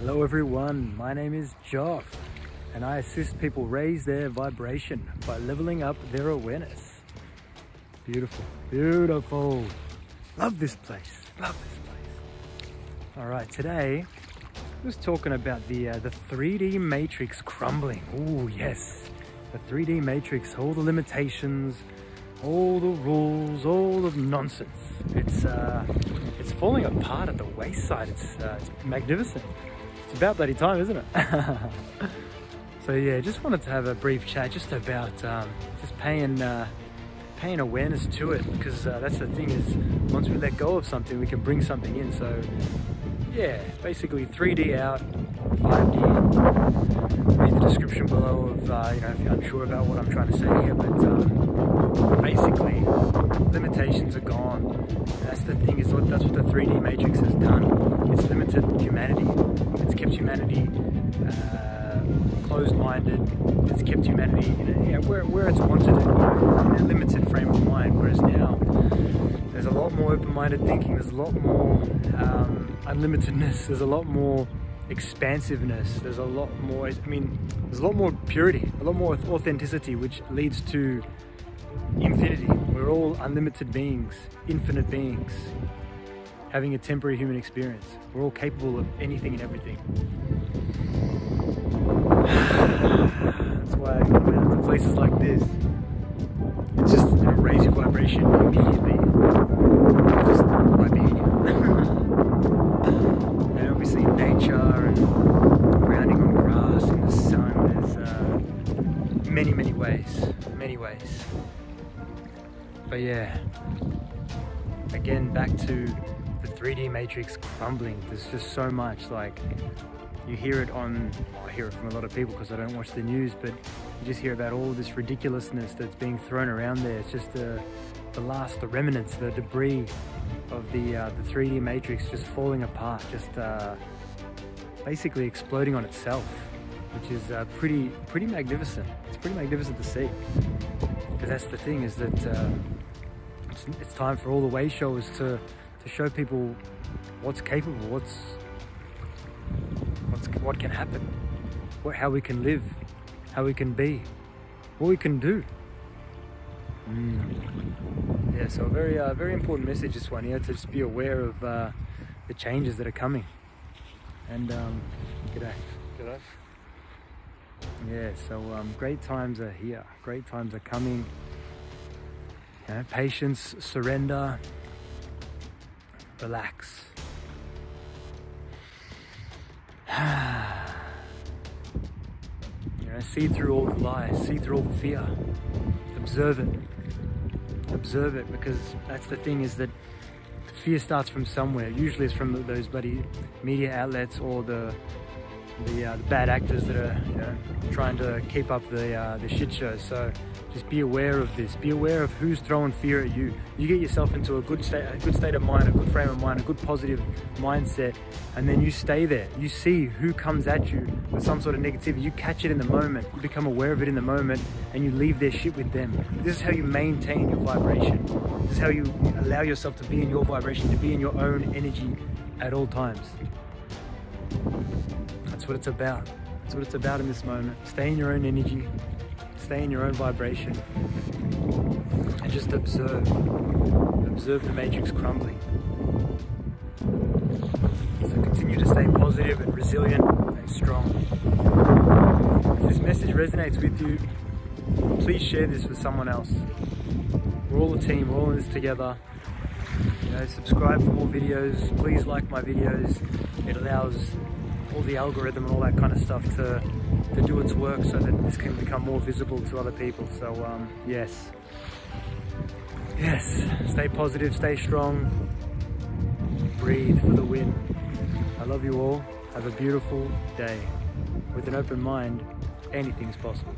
Hello everyone, my name is Joff and I assist people raise their vibration by leveling up their awareness. Beautiful, beautiful. Love this place, love this place. All right, today I was talking about the 3D Matrix crumbling. Oh yes, the 3D Matrix, all the limitations, all the rules, all the nonsense. It's falling apart at the wayside. It's magnificent. It's about bloody time, isn't it? So yeah, just wanted to have a brief chat just about just paying awareness to it, because that's the thing, is once we let go of something, we can bring something in. So yeah, basically 3D out, 5D in. Read the description below of you know, if you're unsure about what I'm trying to say here, but basically limitations are gone. That's the thing, is that's what the 3D Matrix has done. It's limited humanity. It's kept humanity closed-minded. It's kept humanity where it's wanted, in a limited frame of mind. Whereas now there's a lot more open-minded thinking. There's a lot more unlimitedness. There's a lot more expansiveness. There's a lot more. I mean, there's a lot more purity. A lot more authenticity, which leads to infinity. We're all unlimited beings, infinite beings, having a temporary human experience. We're all capable of anything and everything. That's why I come out to places like this. It's just raise your vibration immediately, just by being here. And obviously nature and grounding on grass in the sun. There's many ways, many ways. But yeah, again, back to the 3D Matrix crumbling. There's just so much, like, you hear it on, well, I hear it from a lot of people because I don't watch the news, but you just hear about all this ridiculousness that's being thrown around there. It's just the remnants, the debris of the 3D Matrix just falling apart, just basically exploding on itself, which is pretty magnificent. It's pretty magnificent to see. Because that's the thing, is that it's time for all the way showers to show people what's capable, what can happen, how we can live, how we can be, what we can do. Yeah, so a very important message, this one here, to just be aware of the changes that are coming. And g'day. Yeah, so great times are here. Great times are coming. You know, patience, surrender, relax. You know, see through all the lies, see through all the fear. Observe it. Observe it, because that's the thing, is that fear starts from somewhere. Usually it's from those bloody media outlets or the bad actors that are, you know, trying to keep up the shit show. So just be aware of this. Be aware of who's throwing fear at you. You get yourself into a good state of mind, a good frame of mind, a good positive mindset, and then you stay there. You see who comes at you with some sort of negativity. You catch it in the moment. You become aware of it in the moment, and you leave their shit with them. This is how you maintain your vibration. This is how you allow yourself to be in your vibration, to be in your own energy at all times. That's what it's about. That's what it's about in this moment. Stay in your own energy, stay in your own vibration, and just observe. Observe the Matrix crumbling. So continue to stay positive and resilient and strong. If this message resonates with you, please share this with someone else. We're all a team, we're all in this together. You know, subscribe for more videos. Please like my videos. It allows all the algorithm and all that kind of stuff to do its work, so that this can become more visible to other people. So yes, stay positive, stay strong, breathe for the win. I love you all. Have a beautiful day. With an open mind, anything's possible.